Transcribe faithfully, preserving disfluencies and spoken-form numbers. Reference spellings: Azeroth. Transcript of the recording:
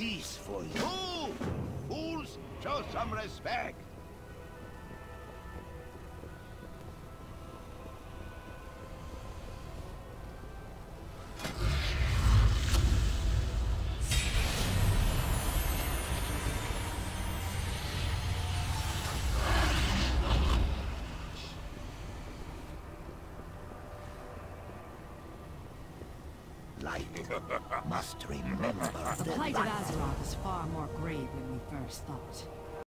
peaceful. Move! Fools, show some respect. Light must remember the light. The light of Azeroth is far more grave than we first thought.